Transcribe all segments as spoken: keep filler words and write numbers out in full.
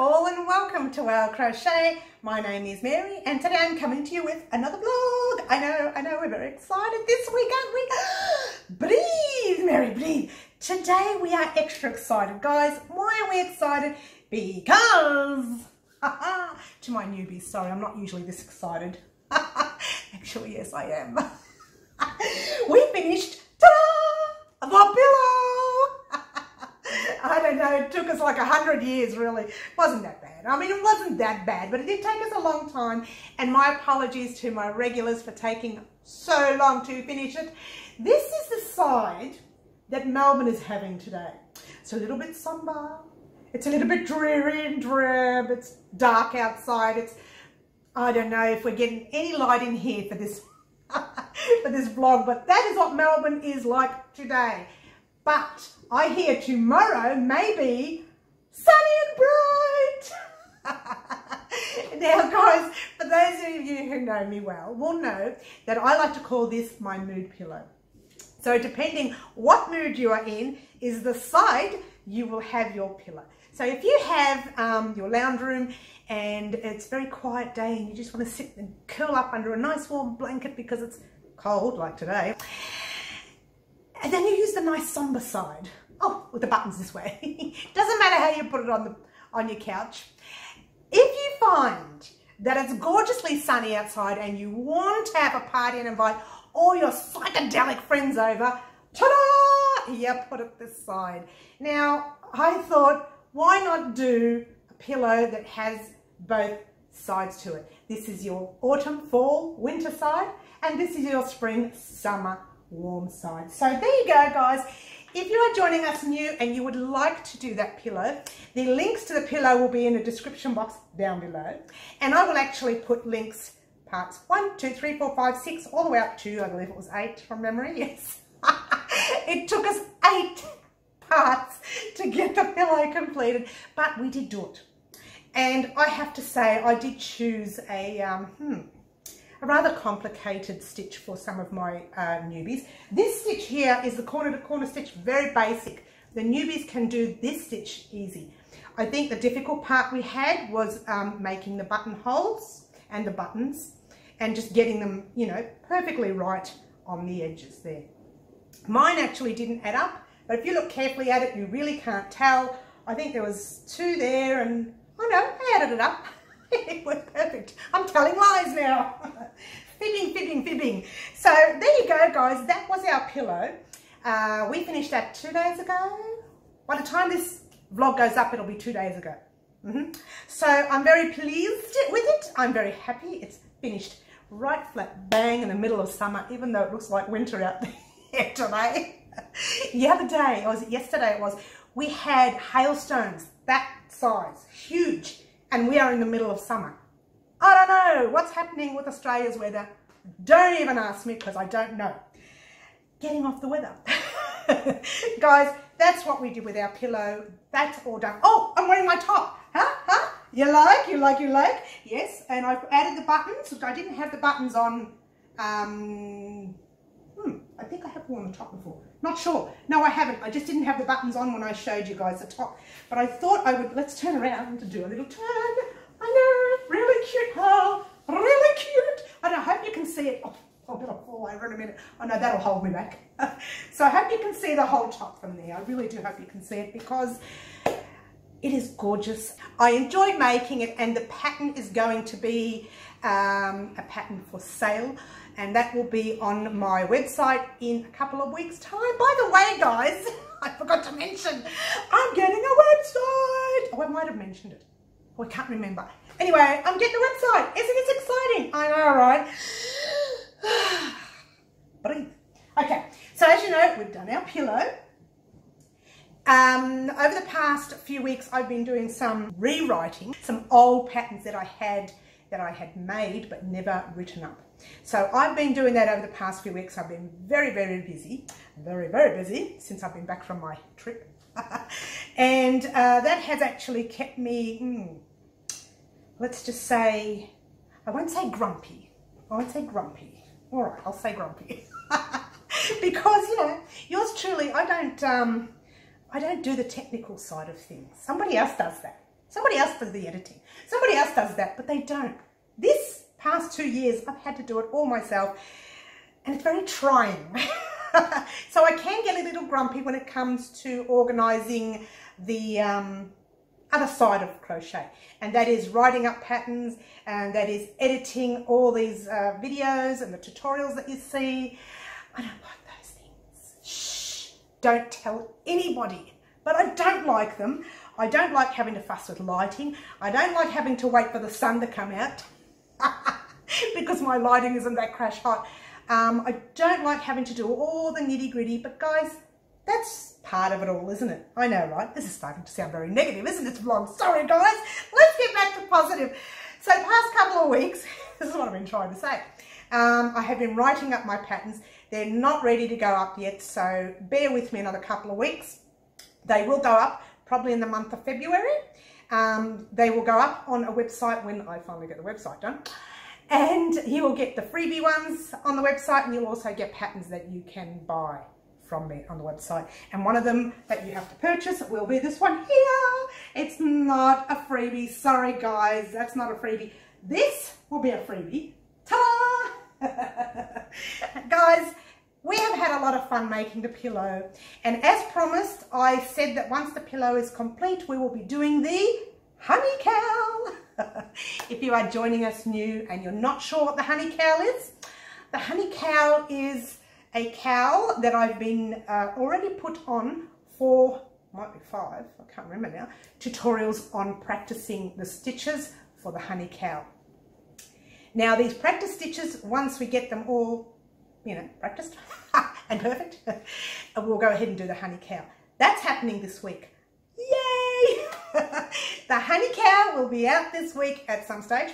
all and welcome to Wow! Crochet. My name is Mary and today I'm coming to you with another vlog. I know, I know, we're very excited this week, aren't we? Breathe, Mary, breathe. Today we are extra excited, guys. Why are we excited? Because, to my newbies, sorry, I'm not usually this excited. Actually, yes, I am. We finished, ta-da, the pillow. I don't know, it took us like a hundred years really. It wasn't that bad. I mean, it wasn't that bad, but it did take us a long time. And my apologies to my regulars for taking so long to finish it. This is the side that Melbourne is having today. It's a little bit somber. It's a little bit dreary and drab. It's dark outside. It's, I don't know if we're getting any light in here for this, for this vlog, but that is what Melbourne is like today. But I hear tomorrow may be sunny and bright. Now guys, for those of you who know me well will know that I like to call this my mood pillow. So depending what mood you are in is the side you will have your pillow. So if you have um, your lounge room and it's a very quiet day and you just want to sit and curl up under a nice warm blanket because it's cold like today, and then you use the nice somber side. Oh, with the buttons this way. Doesn't matter how you put it on the on your couch. If you find that it's gorgeously sunny outside and you want to have a party and invite all your psychedelic friends over, ta-da! Yeah, put it this side. Now, I thought, why not do a pillow that has both sides to it? This is your autumn, fall, winter side, and this is your spring, summer, warm side. So there you go, guys. If you are joining us new and you would like to do that pillow, the links to the pillow will be in the description box down below, and I will actually put links parts one, two, three, four, five, six, all the way up to, I believe it was eight from memory, yes. It took us eight parts to get the pillow completed, but we did do it. And I have to say, I did choose a, um, hmm, a rather complicated stitch for some of my uh, newbies. This stitch here is the corner to corner stitch, very basic. The newbies can do this stitch easy. I think the difficult part we had was um, making the buttonholes and the buttons and just getting them, you know, perfectly right on the edges there. Mine actually didn't add up, but if you look carefully at it, you really can't tell. I think there was two there and, oh no, I added it up. It was perfect. I'm telling lies now. Fibbing, fibbing, fibbing. So there you go, guys. That was our pillow. Uh, we finished that two days ago. By the time this vlog goes up, it'll be two days ago. Mm-hmm. So I'm very pleased with it. I'm very happy. It's finished right flat bang in the middle of summer, even though it looks like winter out there today. The other day, or was it yesterday it was, we had hailstones that size, huge. And we are in the middle of summer. I don't know what's happening with Australia's weather. Don't even ask me because I don't know. Getting off the weather. Guys, that's what we did with our pillow. That's all done. Oh, I'm wearing my top. Huh? Huh? You like? You like? You like? Yes. And I've added the buttons. Which I didn't have the buttons on. Um, hmm, I think I have worn the top before. Not sure. No, I haven't. I just didn't have the buttons on when I showed you guys the top. But I thought I would, let's turn around to do a little turn. I know, really cute, oh, really cute. And I hope you can see it. Oh, I'm going to fall over in a minute. I know that'll hold me back. So I hope you can see the whole top from there. I really do hope you can see it because it is gorgeous. I enjoyed making it, and the pattern is going to be um, a pattern for sale. And that will be on my website in a couple of weeks' time. By the way, guys, I forgot to mention, I'm getting a website. Oh, I might have mentioned it. Oh, I can't remember. Anyway, I'm getting a website. Isn't it exciting? I know, right? Breathe. Okay, so as you know, we've done our pillow. Um, over the past few weeks, I've been doing some rewriting, some old patterns that I had that I had made but never written up. So I've been doing that over the past few weeks. I've been very, very busy, very, very busy since I've been back from my trip. And uh, that has actually kept me, hmm, let's just say, I won't say grumpy. I won't say grumpy. All right, I'll say grumpy. Because, you know, yours truly, I don't, um, I don't do the technical side of things. Somebody else does that. Somebody else does the editing. Somebody else does that, but they don't. This past two years, I've had to do it all myself, and it's very trying. So I can get a little grumpy when it comes to organising the um, other side of crochet, and that is writing up patterns, and that is editing all these uh, videos and the tutorials that you see. I don't like those things. Shh, don't tell anybody, but I don't like them. I don't like having to fuss with lighting. I don't like having to wait for the sun to come out because my lighting isn't that crash hot. Um, I don't like having to do all the nitty gritty, but guys, that's part of it all, isn't it? I know, right? This is starting to sound very negative, isn't it, vlog? Sorry, guys. Let's get back to positive. So the past couple of weeks, this is what I've been trying to say. Um, I have been writing up my patterns. They're not ready to go up yet, so bear with me another couple of weeks. They will go up probably in the month of February. Um, they will go up on a website when I finally get the website done. And you will get the freebie ones on the website, and you'll also get patterns that you can buy from me on the website. And one of them that you have to purchase will be this one here. It's not a freebie. Sorry, guys, that's not a freebie. This will be a freebie. Ta-da! Guys, we have had a lot of fun making the pillow. And as promised, I said that once the pillow is complete, we will be doing the Honey Cowl. If you are joining us new and you're not sure what the Honey Cowl is, the Honey Cowl is a cowl that I've been uh, already put on for, might be five, I can't remember now, tutorials on practicing the stitches for the Honey Cowl. Now these practice stitches, once we get them all, you know, practiced and perfect, we'll go ahead and do the Honey Cowl. That's happening this week. Yay! The Honey Cowl will be out this week at some stage.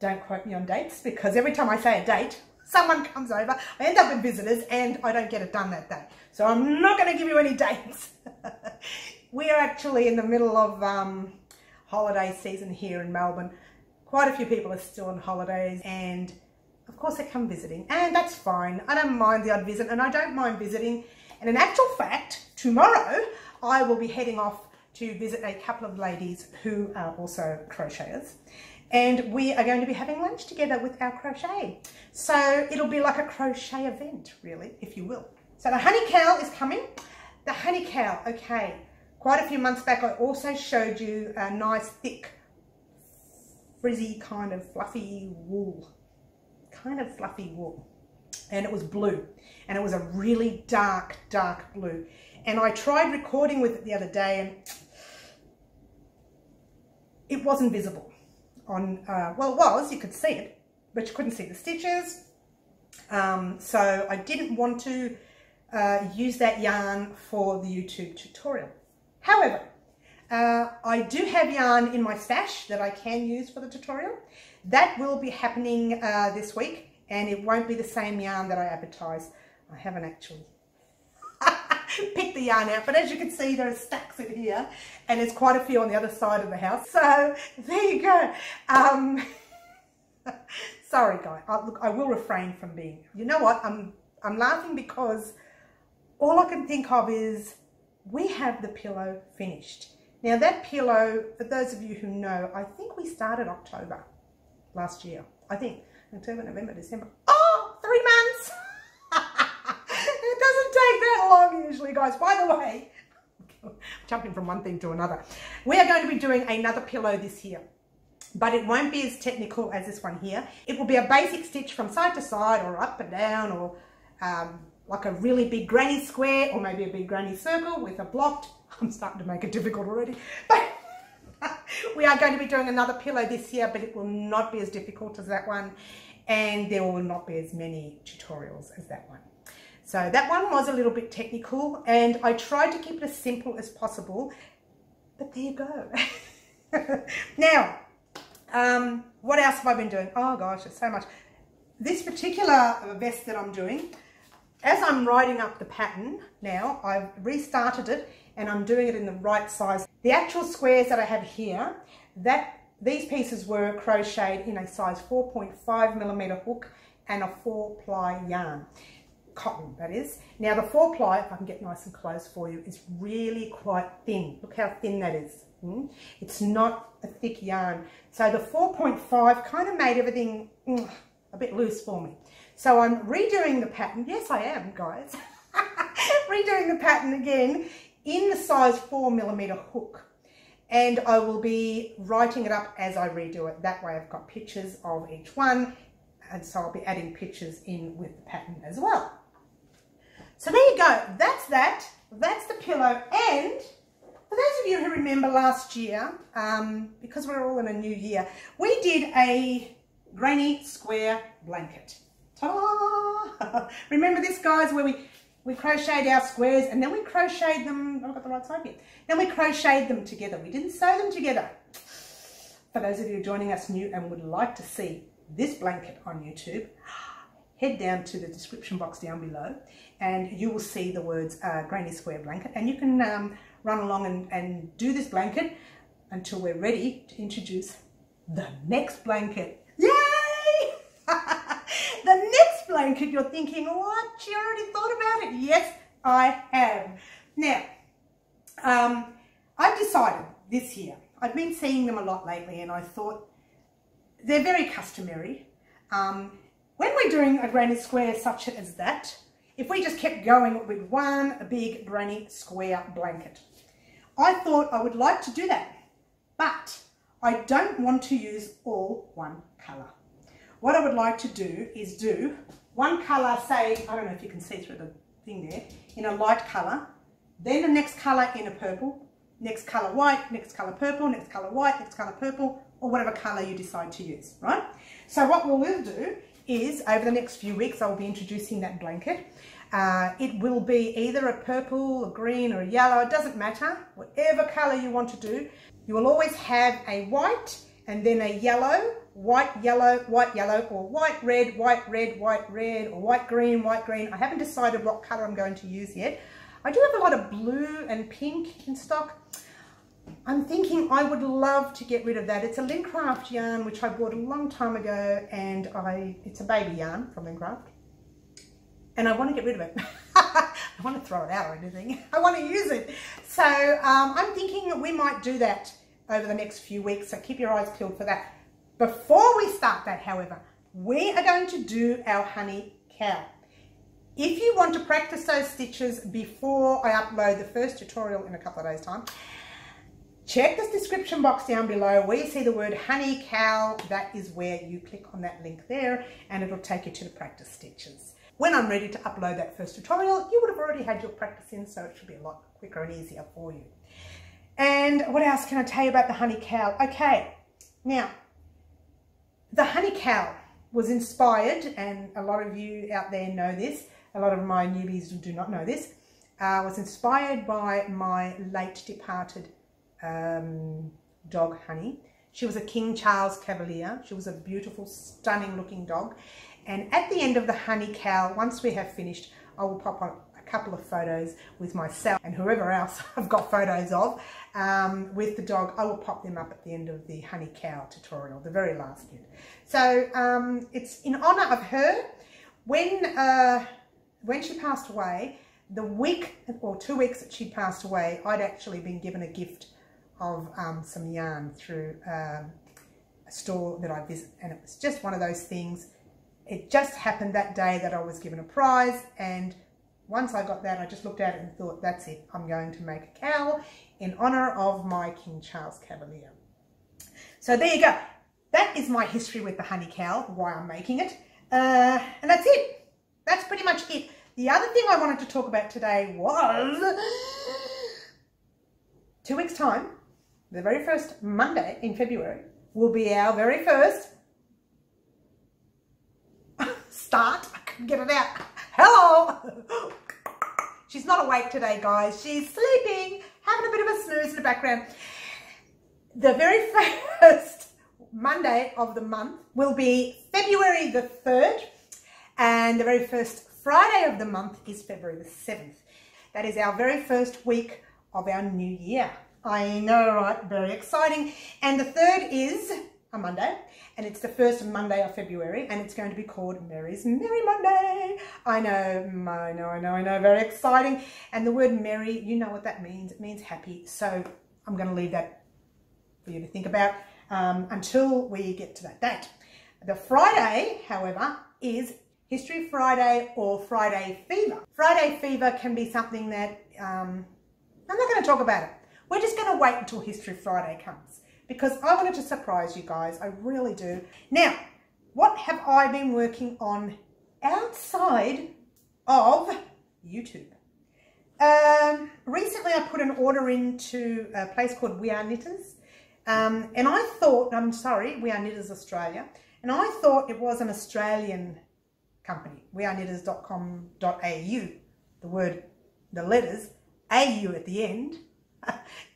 Don't quote me on dates, because every time I say a date, someone comes over, I end up with visitors, and I don't get it done that day. So I'm not going to give you any dates. We're actually in the middle of um, holiday season here in Melbourne. Quite a few people are still on holidays, and of course they come visiting, and that's fine. I don't mind the odd visit, and I don't mind visiting. And in actual fact, tomorrow I will be heading off to visit a couple of ladies who are also crocheters, and we are going to be having lunch together with our crochet. So it'll be like a crochet event, really, if you will. So the Honey Cowl is coming. The Honey Cowl, okay, quite a few months back I also showed you a nice thick frizzy kind of fluffy wool, kind of fluffy wool, and it was blue, and it was a really dark dark blue. And I tried recording with it the other day, and it wasn't visible on, uh, well, it was, you could see it, but you couldn't see the stitches. Um, so I didn't want to uh, use that yarn for the YouTube tutorial. However, uh, I do have yarn in my stash that I can use for the tutorial. That will be happening uh, this week, and it won't be the same yarn that I advertise. I haven't actually pick the yarn out, but as you can see there are stacks in here, and there's quite a few on the other side of the house, so there you go. Um sorry guys, I, look, I will refrain from being, you know what, I'm I'm laughing because all I can think of is we have the pillow finished. Now that pillow, for those of you who know, I think we started October last year. I think October, November, December, oh, three months. It doesn't take that long usually, guys. By the way, jumping from one thing to another, we are going to be doing another pillow this year, but it won't be as technical as this one here. It will be a basic stitch from side to side, or up and down, or um, like a really big granny square, or maybe a big granny circle with a blocked. I'm starting to make it difficult already, but we are going to be doing another pillow this year, but it will not be as difficult as that one, and there will not be as many tutorials as that one. So that one was a little bit technical, and I tried to keep it as simple as possible, but there you go. Now, um, what else have I been doing? Oh gosh, there's so much. This particular vest that I'm doing, as I'm writing up the pattern now, I've restarted it, and I'm doing it in the right size. The actual squares that I have here, that these pieces were crocheted in a size four point five millimeter hook and a four ply yarn. Cotton, that is. Now the four ply, if I can get nice and close for you, is really quite thin. Look how thin that is. Mm. It's not a thick yarn. So the four point five kind of made everything mm, a bit loose for me. So I'm redoing the pattern. Yes, I am, guys. Redoing the pattern again in the size four millimeter hook. And I will be writing it up as I redo it. That way I've got pictures of each one. And so I'll be adding pictures in with the pattern as well. So there you go. That's that. That's the pillow. And for those of you who remember last year, um, because we're all in a new year, we did a granny square blanket. Ta-da! Remember this, guys, where we, we crocheted our squares and then we crocheted them. Oh, I've got the right side here. Then we crocheted them together. We didn't sew them together. For those of you joining us new and would like to see this blanket on YouTube, head down to the description box down below and you will see the words uh, granny square blanket, and you can um, run along and, and do this blanket until we're ready to introduce the next blanket. Yay! The next blanket. You're thinking, what? She already thought about it. Yes, I have. Now, um, I've decided this year, I've been seeing them a lot lately and I thought they're very customary. Um, When we're doing a granny square such as that, if we just kept going with one big granny square blanket, I thought I would like to do that, but I don't want to use all one colour. What I would like to do is do one colour, say, I don't know if you can see through the thing there, in a light colour, then the next colour in a purple, next colour white, next colour purple, next colour white, next colour purple, or whatever colour you decide to use, right? So what we will do is over the next few weeks I'll be introducing that blanket. Uh, it will be either a purple, a green or a yellow, it doesn't matter, whatever colour you want to do. You will always have a white and then a yellow, white, yellow, white, yellow, or white, red, white, red, white, red, or white, green, white, green. I haven't decided what colour I'm going to use yet. I do have a lot of blue and pink in stock. I'm thinking I would love to get rid of that. It's a Lincraft yarn which I bought a long time ago, and I it's a baby yarn from Lincraft, and I want to get rid of it. I want to throw it out or anything. I want to use it. So um, I'm thinking that we might do that over the next few weeks, so keep your eyes peeled for that. Before we start that, however, we are going to do our honey cow. If you want to practice those stitches before I upload the first tutorial in a couple of days' time, check this description box down below where you see the word honey cowl. That is where you click on that link there, and it'll take you to the practice stitches. When I'm ready to upload that first tutorial, you would have already had your practice in, so it should be a lot quicker and easier for you. And what else can I tell you about the honey cowl? Okay, now, the honey cowl was inspired, and a lot of you out there know this, a lot of my newbies do not know this, uh, was inspired by my late departed Um, dog Honey. She was a King Charles Cavalier. She was a beautiful, stunning looking dog, and at the end of the honey cowl, once we have finished, I will pop up a couple of photos with myself and whoever else I've got photos of um, with the dog. I will pop them up at the end of the honey cowl tutorial, the very last bit. So um, it's in honor of her. When uh, when she passed away, the week or two weeks that she passed away, I'd actually been given a gift of um, some yarn through um, a store that I visit, and it was just one of those things. It just happened that day that I was given a prize, and once I got that, I just looked at it and thought, that's it, I'm going to make a cowl in honour of my King Charles Cavalier. So there you go. That is my history with the honey cowl, why I'm making it, uh, and that's it. That's pretty much it. The other thing I wanted to talk about today was two weeks' time, the very first Monday in February will be our very first start. I couldn't get it out. Hello! She's not awake today, guys. She's sleeping, having a bit of a snooze in the background. The very first Monday of the month will be February the third, and the very first Friday of the month is February the seventh. That is our very first week of our new year. I know, right? Very exciting. And the third is a Monday, and it's the first Monday of February, and it's going to be called Mary's Merry Monday. I know, I know, I know, I know, very exciting. And the word merry, you know what that means. It means happy. So I'm going to leave that for you to think about um, until we get to that date. The Friday, however, is History Friday or Friday Fever. Friday Fever can be something that um, I'm not going to talk about it. We're just going to wait until History Friday comes because I wanted to surprise you guys. I really do. Now, what have I been working on outside of YouTube? Um, recently, I put an order into a place called We Are Knitters. Um, and I thought, I'm sorry, We Are Knitters Australia. And I thought it was an Australian company, we are knitters dot com dot A U. The word, the letters, A U at the end,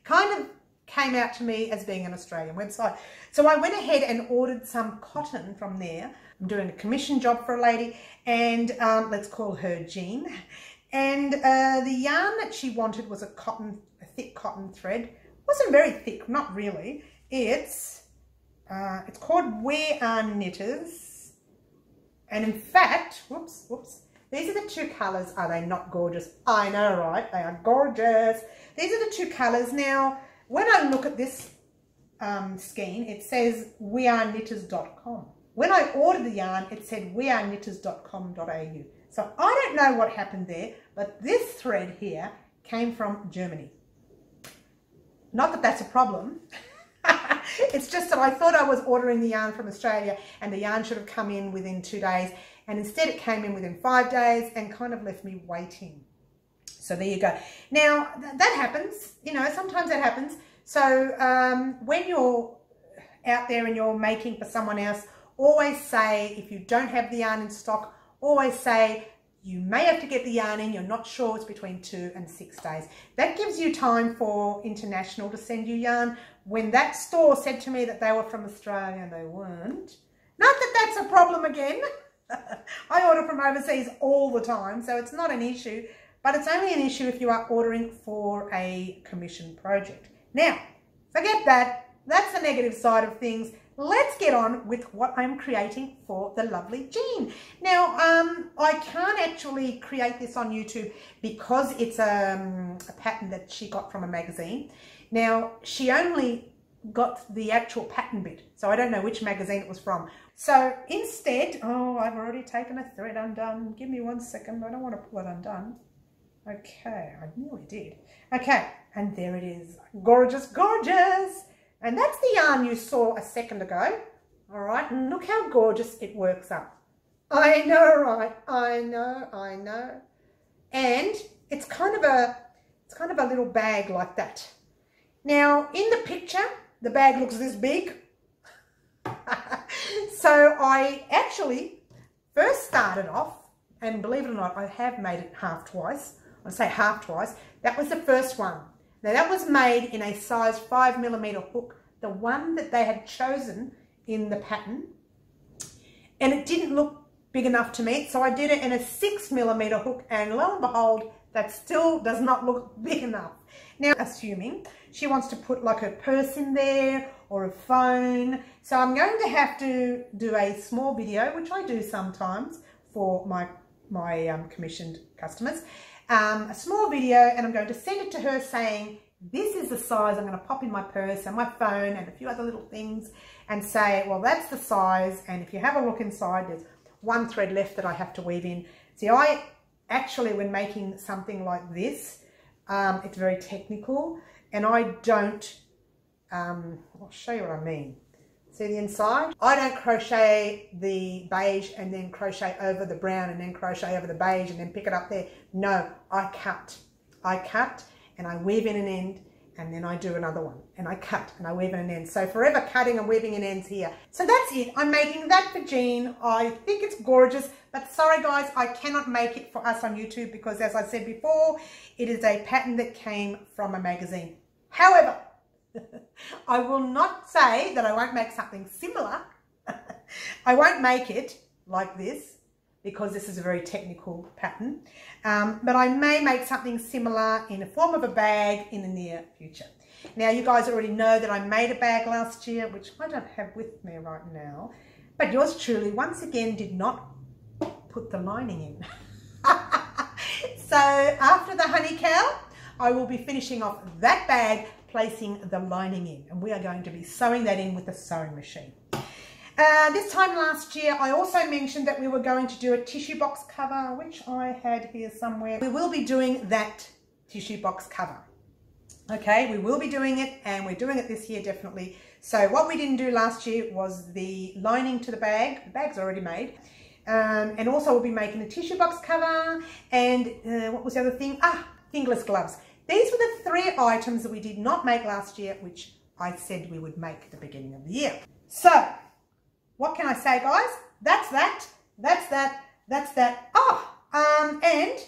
kind of came out to me as being an Australian website. So I went ahead and ordered some cotton from there. I'm doing a commission job for a lady, and um, let's call her Jean. And uh, the yarn that she wanted was a cotton, a thick cotton thread. It wasn't very thick, not really. It's uh, it's called We Are Knitters, and in fact, whoops, whoops. These are the two colours. Are they not gorgeous? I know, right? They are gorgeous. These are the two colours. Now, when I look at this um, skein, it says we are knitters dot com. When I ordered the yarn, it said we are knitters dot com dot A U. So I don't know what happened there, but this thread here came from Germany. Not that that's a problem. It's just that I thought I was ordering the yarn from Australia and the yarn should have come in within two days. And instead it came in within five days and kind of left me waiting. So there you go. Now, th that happens. You know, sometimes that happens. So um, when you're out there and you're making for someone else, always say, if you don't have the yarn in stock, always say, you may have to get the yarn in. You're not sure. It's between two and six days. That gives you time for International to send you yarn. When that store said to me that they were from Australia, and they weren't. Not that that's a problem again. I order from overseas all the time, so it's not an issue. But it's only an issue if you are ordering for a commission project. Now, forget that. That's the negative side of things. Let's get on with what I'm creating for the lovely Jean. Now, um, I can't actually create this on YouTube because it's um, a pattern that she got from a magazine. Now, she only got the actual pattern bit, so I don't know which magazine it was from. So instead, oh, I've already taken a thread undone. Give me one second. I don't want to pull it undone. Okay, I nearly did. Okay, and there it is. Gorgeous, gorgeous. And that's the yarn you saw a second ago. All right, and look how gorgeous it works up. I know, right? I know, I know. And it's kind of a, it's kind of a little bag like that. Now, in the picture, the bag looks this big. So I actually first started off, and believe it or not, I have made it half twice. I say half twice. That was the first one. Now that was made in a size five millimeter hook, the one that they had chosen in the pattern, and it didn't look big enough to me, so I did it in a six millimeter hook, and lo and behold, that still does not look big enough. Now, assuming she wants to put like her purse in there or a phone, so I'm going to have to do a small video, which I do sometimes for my my um, commissioned customers. Um, a small video, and I'm going to send it to her saying, this is the size I'm going to pop in my purse and my phone and a few other little things, and say, well, that's the size, and if you have a look inside, there's one thread left that I have to weave in. See, I actually, when making something like this, um, it's very technical, and I don't, um, I'll show you what I mean. See the inside? I don't crochet the beige and then crochet over the brown and then crochet over the beige and then pick it up there. No, I cut. I cut and I weave in an end, and then I do another one, and I cut and I weave in an end. So forever cutting and weaving in ends here. So that's it. I'm making that for Jean. I think it's gorgeous, but sorry guys, I cannot make it for us on YouTube because, as I said before, it is a pattern that came from a magazine. However, I will not say that I won't make something similar. I won't make it like this because this is a very technical pattern, um, but I may make something similar in the form of a bag in the near future. Now, you guys already know that I made a bag last year, which I don't have with me right now, but yours truly once again did not put the lining in. So after the honey cowl, I will be finishing off that bag placing the lining in, and we are going to be sewing that in with the sewing machine. Uh, this time last year I also mentioned that we were going to do a tissue box cover, which I had here somewhere. We will be doing that tissue box cover. Okay, we will be doing it, and we're doing it this year definitely. So what we didn't do last year was the lining to the bag. The bag's already made. Um, and also we'll be making a tissue box cover, and uh, what was the other thing? Ah, fingerless gloves. These were the three items that we did not make last year, which I said we would make at the beginning of the year. So, what can I say, guys? That's that, that's that, that's that. Oh, um, and,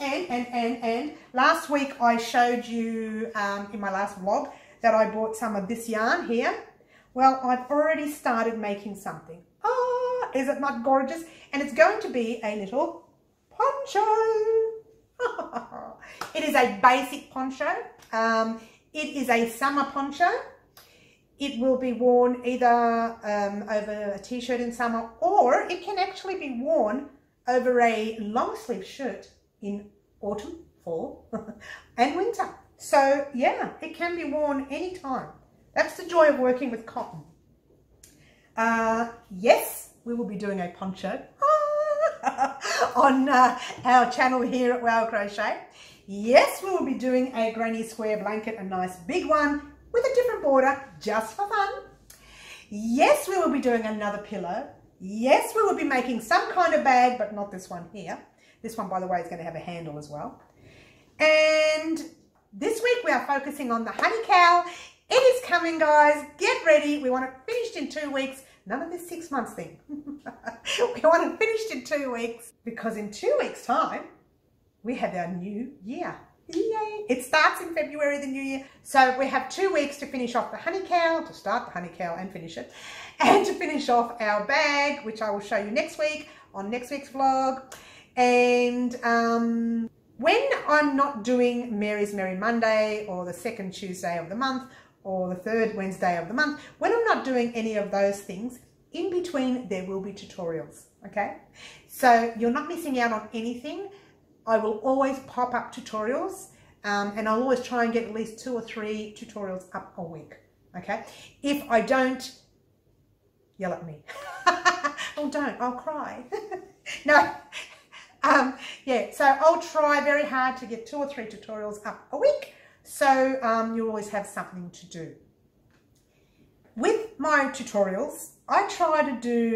and, and, and, and, last week I showed you um, in my last vlog that I bought some of this yarn here. Well, I've already started making something. Oh, is it not gorgeous? And it's going to be a little poncho. It is a basic poncho. Um, it is a summer poncho. It will be worn either um, over a t-shirt in summer, or it can actually be worn over a long sleeve shirt in autumn, fall and winter. So yeah, it can be worn anytime. That's the joy of working with cotton. Uh, yes, we will be doing a poncho on uh, our channel here at Wow! Crochet. Yes, we will be doing a granny square blanket, a nice big one, with a different border, just for fun. Yes, we will be doing another pillow. Yes, we will be making some kind of bag, but not this one here. This one, by the way, is going to have a handle as well. And this week we are focusing on the honey cowl. It is coming, guys. Get ready. We want it finished in two weeks. None of this six months thing. We want it finished in two weeks because in two weeks' time, we have our new year. Yay! It starts in February, the new year. So we have two weeks to finish off the honey cowl, to start the honey cowl and finish it, and to finish off our bag, which I will show you next week on next week's vlog. And um, when I'm not doing Mary's Merry Monday or the second Tuesday of the month or the third Wednesday of the month, when I'm not doing any of those things, in between there will be tutorials, okay? So you're not missing out on anything. I will always pop up tutorials, um, and I'll always try and get at least two or three tutorials up a week, okay? If I don't, yell at me. Oh, don't, I'll cry. No, um, yeah, so I'll try very hard to get two or three tutorials up a week, so um, you'll always have something to do. With my tutorials, I try to do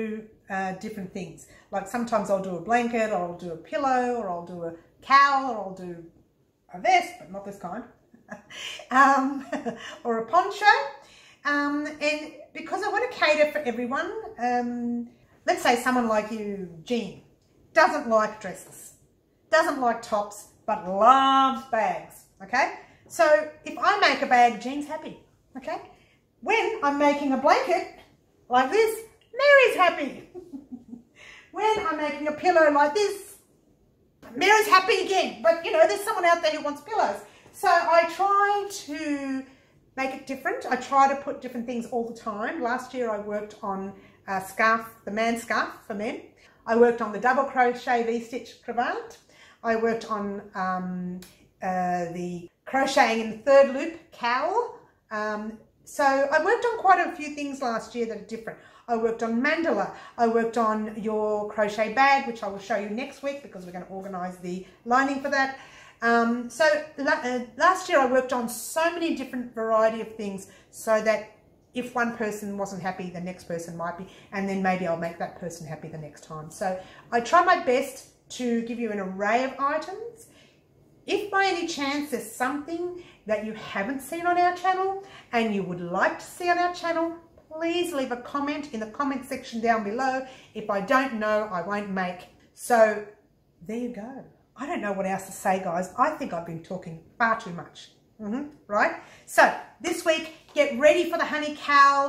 Uh, different things. Like sometimes I'll do a blanket, or I'll do a pillow, or I'll do a cowl, or I'll do a vest, but not this kind, um, or a poncho, um, and because I want to cater for everyone. Um, let's say someone like you, Jean, doesn't like dresses, doesn't like tops, but loves bags, okay? So if I make a bag, Jean's happy, okay? When I'm making a blanket like this, Mary's happy. When I'm making a pillow like this, Mary's happy again. But, you know, there's someone out there who wants pillows. So I try to make it different. I try to put different things all the time. Last year I worked on a scarf, the man scarf for men. I worked on the double crochet V-stitch cravat. I worked on um, uh, the crocheting in the third loop cowl. Um, so I worked on quite a few things last year that are different. I worked on mandala. I worked on your crochet bag, which I will show you next week because we're going to organise the lining for that. Um, so la uh, last year I worked on so many different variety of things so that if one person wasn't happy, the next person might be, and then maybe I'll make that person happy the next time. So I try my best to give you an array of items. If by any chance there's something that you haven't seen on our channel and you would like to see on our channel, please leave a comment in the comment section down below. If I don't know, I won't make. So there you go. I don't know what else to say, guys. I think I've been talking far too much, mm-hmm, right? So this week, get ready for the honey cowl.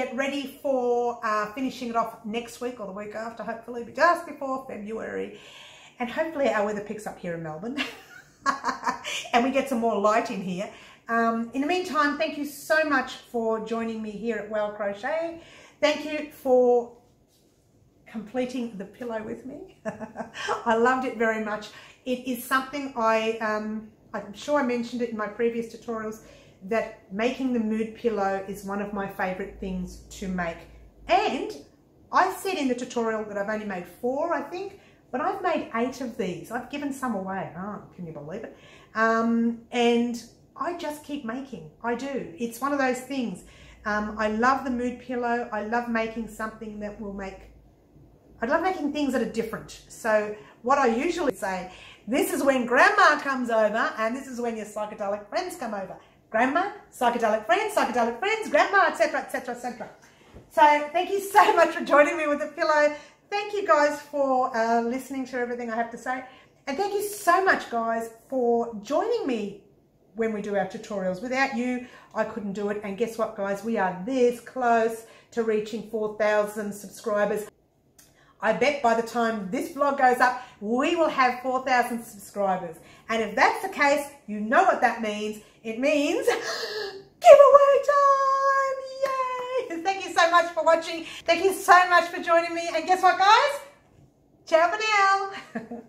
Get ready for uh, finishing it off next week or the week after, hopefully, but just before February. And hopefully our weather picks up here in Melbourne and we get some more light in here. Um, in the meantime, thank you so much for joining me here at Wow! Crochet. Thank you for completing the pillow with me. I loved it very much. It is something I, um, I'm sure I mentioned it in my previous tutorials, that making the mood pillow is one of my favorite things to make. And I said in the tutorial that I've only made four, I think, but I've made eight of these. I've given some away. Oh, can you believe it? Um, and I just keep making. I do. It's one of those things. Um, I love the mood pillow. I love making something that will make, I love making things that are different. So what I usually say, this is when grandma comes over and this is when your psychedelic friends come over. Grandma, psychedelic friends, psychedelic friends, grandma, et cetera, et cetera, et cetera. So thank you so much for joining me with the pillow. Thank you guys for uh, listening to everything I have to say. And thank you so much, guys, for joining me when we do our tutorials. Without you, I couldn't do it. And guess what, guys? We are this close to reaching four thousand subscribers. I bet by the time this vlog goes up, we will have four thousand subscribers. And if that's the case, you know what that means. It means giveaway time! Yay! Thank you so much for watching. Thank you so much for joining me. And guess what, guys? Ciao for now.